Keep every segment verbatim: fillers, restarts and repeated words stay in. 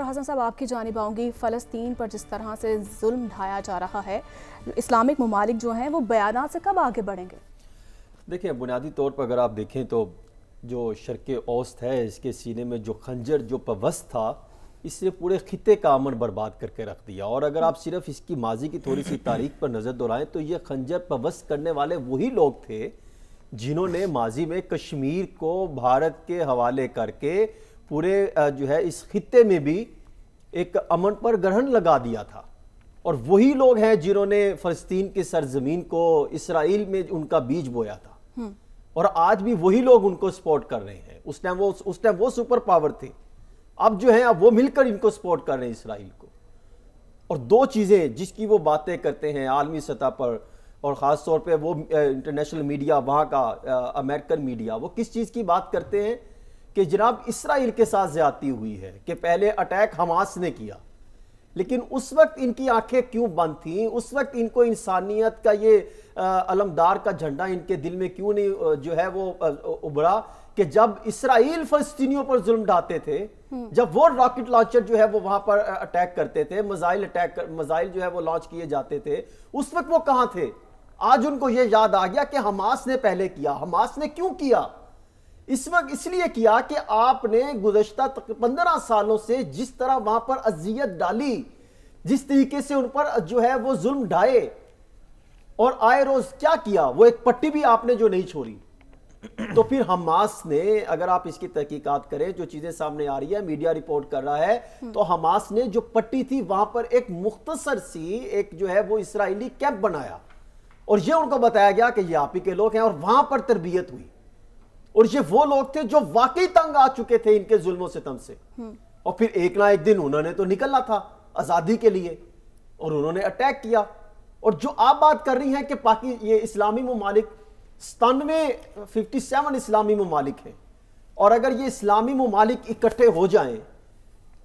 हसन साहब, आपकी जानिब आऊँगी। फ़लस्तीन पर जिस तरह से जुल्म ढाया जा रहा है, इस्लामिक ममालिक जो हैं वो बयान से कब आगे बढ़ेंगे? देखिए, बुनियादी तौर पर अगर आप देखें तो जो शर्क़े औस्त है, इसके सीने में जो खंजर जो पवस्त था, इसने पूरे खिते का अमन बर्बाद करके रख दिया। और अगर आप सिर्फ इसकी माजी की थोड़ी सी तारीख पर नज़र दोहराएं तो ये खंजर पवस्त करने वाले वही लोग थे जिन्होंने माजी में कश्मीर को भारत के हवाले करके पूरे जो है इस खिते में भी एक अमन पर ग्रहण लगा दिया था। और वही लोग हैं जिन्होंने फ़लस्तीन की सरजमीन को इसराइल में उनका बीज बोया था, और आज भी वही लोग उनको सपोर्ट कर रहे हैं। उस टाइम वो उस टाइम वो सुपर पावर थे, अब जो है अब वो मिलकर इनको सपोर्ट कर रहे हैं इसराइल को। और दो चीज़ें जिसकी वो बातें करते हैं आलमी सतह पर, और ख़ास तौर पर वो इंटरनेशनल मीडिया, वहाँ का अमेरिकन मीडिया, वो किस चीज़ की बात करते हैं कि जनाब इसराइल के साथ ज्यादती हुई है, कि पहले अटैक हमास ने किया, लेकिन उस वक्त इनकी आंखें क्यों बंद थीं, उस वक्त इनको इंसानियत का ये अलमदार का झंडा इनके दिल में क्यों नहीं जो है वो उभरा, कि जब इसराइल फ़लस्तीनियों पर जुल्म ढाते थे, जब वो रॉकेट लॉन्चर जो है वो वहाँ पर अटैक करते थे, मिसाइल अटैक मिसाइल जो है वो लॉन्च किए जाते थे, उस वक्त वो कहाँ थे? आज उनको ये याद आ गया कि हमास ने पहले किया। हमास ने क्यों किया? इस वक्त इसलिए किया कि आपने गुज़श्ता पंद्रह सालों से जिस तरह वहां पर अजियत डाली, जिस तरीके से उन पर जो है वो जुल्म ढाए, और आए रोज क्या किया, वो एक पट्टी भी आपने जो नहीं छोड़ी। तो फिर हमास ने, अगर आप इसकी तहकीकात करें, जो चीजें सामने आ रही है, मीडिया रिपोर्ट कर रहा है, तो हमास ने जो पट्टी थी वहां पर एक मुख्तसर सी एक जो है वो इसराइली कैंप बनाया, और यह उनको बताया गया कि ये आप ही के लोग हैं, और वहां पर तरबियत हुई। और ये वो लोग थे जो वाकई तंग आ चुके थे इनके जुल्मों से, तम से, और फिर एक ना एक दिन उन्होंने तो निकलना था आज़ादी के लिए, और उन्होंने अटैक किया। और जो आप बात कर रही हैं कि पाकि ये इस्लामी ममालिक सतानवे फिफ्टी सेवन इस्लामी ममालिक हैं, और अगर ये इस्लामी ममालिक इकट्ठे हो जाएं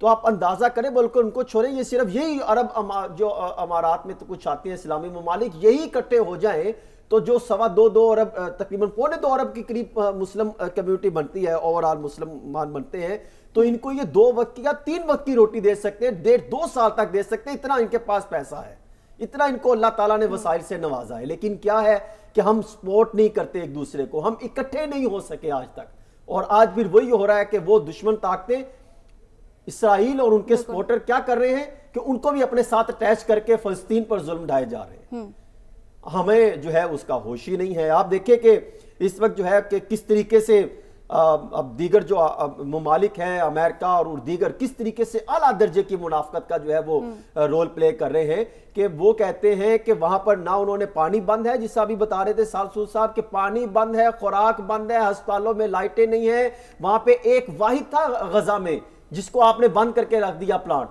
तो आप अंदाज़ा करें, बल्कि उनको छोड़ें, ये सिर्फ यही अरब अमा, जो अमारात में तो कुछ आते हैं इस्लामी ममालिक, यही इकट्ठे हो जाएँ तो जो सवा दो दो अरब तकरीबन पौने दो अरब के करीब मुस्लिम कम्युनिटी बनती है, ओवरऑल मुसलमान बनते हैं, तो इनको ये दो वक्त की या तीन वक्त की रोटी दे सकते हैं, डेढ़ दो साल तक दे सकते हैं। इतना इनके पास पैसा है, इतना इनको अल्लाह ताला ने वसाइल से नवाजा है। लेकिन क्या है कि हम सपोर्ट नहीं करते एक दूसरे को, हम इकट्ठे नहीं हो सके आज तक। और आज फिर वही हो रहा है कि वो दुश्मन ताकतें इसराइल और उनके सपोर्टर क्या कर रहे हैं कि उनको भी अपने साथ अटैच करके फ़लस्तीन पर जुल्म ढाए जा रहे हैं। हमें जो है उसका होश ही नहीं है। आप देखिए कि इस वक्त जो है कि किस तरीके से अब दीगर जो ममालिक हैं, अमेरिका और दीगर, किस तरीके से आला दर्जे की मुनाफकत का जो है वो रोल प्ले कर रहे हैं, कि वो कहते हैं कि वहाँ पर ना उन्होंने पानी बंद है, जिससे अभी बता रहे थे सादसूल साहब कि पानी बंद है, खुराक बंद है, अस्पतालों में लाइटें नहीं है। वहाँ पे एक वाहिद था गजा में जिसको आपने बंद करके रख दिया प्लांट,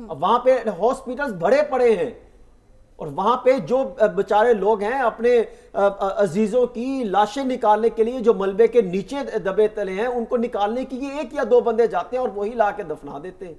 वहाँ पे हॉस्पिटल भरे पड़े हैं, और वहाँ पे जो बेचारे लोग हैं अपने अजीज़ों की लाशें निकालने के लिए जो मलबे के नीचे दबे तले हैं, उनको निकालने के लिए एक या दो बंदे जाते हैं और वही ला के दफना देते हैं।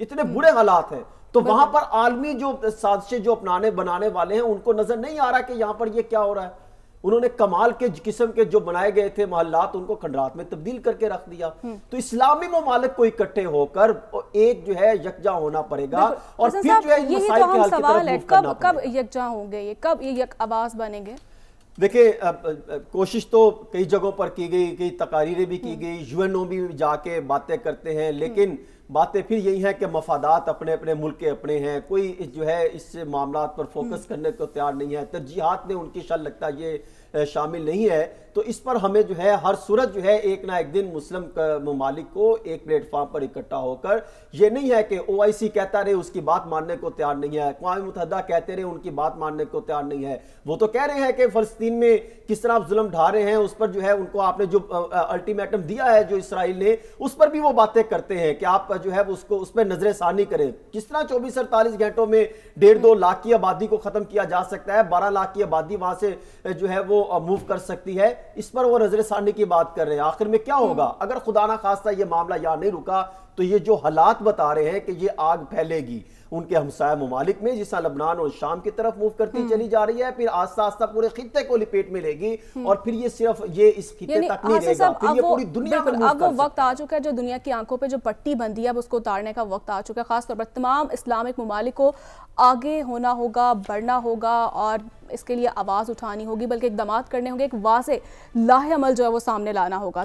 इतने बुरे हालात हैं। तो वहाँ पर आलमी जो साजिशें जो अपनाने बनाने वाले हैं उनको नज़र नहीं आ रहा कि यहाँ पर ये क्या हो रहा है। उन्होंने कमाल के किस्म के जो बनाए गए थे मोहल्लात, उनको खंडरात में तब्दील करके रख दिया। तो इस्लामी ममालिक को इकट्ठे होकर एक जो है यकजा होना पड़ेगा। और फिर जो है ये तो हम सवाल है, कब कब यकजा होंगे, ये कब ये यक आवाज बनेंगे? देखिए, कोशिश तो कई जगहों पर की गई, कई तकारीरें भी की गई, यूएनओ भी जाके बातें करते हैं, लेकिन बातें फिर यही हैं कि मफादात अपने अपने मुल्क के अपने हैं, कोई जो है इस मामला पर फोकस करने को तैयार नहीं है। तरजीहात में उनकी शायद लगता ये शामिल नहीं है। तो इस पर हमें जो है हर सूरत जो है एक ना एक दिन मुस्लिम ममालिक को एक प्लेटफॉर्म पर इकट्ठा होकर, ये नहीं है कि ओ आई सी कहता रहे उसकी बात मानने को तैयार नहीं है, अक़वाम मुत्तहदा कहते रहे उनकी बात मानने को तैयार नहीं है। वो तो कह रहे हैं कि फ़लस्तीन में किस तरह आप जुल्म ढा रहे हैं, उस पर जो है उनको आपने जो अल्टीमेटम दिया है जो इसराइल ने, उस पर भी वो बातें करते हैं कि आप जो है उसको उस पर नजरसानी करें। किस तरह चौबीस अड़तालीस घंटों में डेढ़ दो लाख की आबादी को ख़त्म किया जा सकता है, बारह लाख की आबादी वहाँ से जो है वो मूव कर सकती है, इस पर वो नजर सानी की बात कर रहे हैं। आखिर में क्या होगा अगर खुदा ना खास्ता ये मामला यहाँ नहीं रुका, तो ये जो हालात बता रहे हैं कि ये आग फैलेगी उनके हमसाया ममालिक में, जिस तरह लबनान और शाम की तरफ मूव करती चली जा रही है, फिर आस्ता आस्ता पूरे खित्ते को लिपेट में लेगी और फिर ये सिर्फ ये इस खित्ते तक नहीं रहेगा, फिर ये पूरी दुनिया पर मूव कर सकती है। अब वो वक्त आ चुका है जो दुनिया की आंखों पे जो पट्टी बंधी है अब उसको उतारने का वक्त आ चुका है। खासतौर पर तमाम इस्लामिक ममालिक को आगे होना होगा, बढ़ना होगा और इसके लिए आवाज़ उठानी होगी, बल्कि इकदाम करने होंगे, एक वाज़े लाहे अमल जो है वो सामने लाना होगा।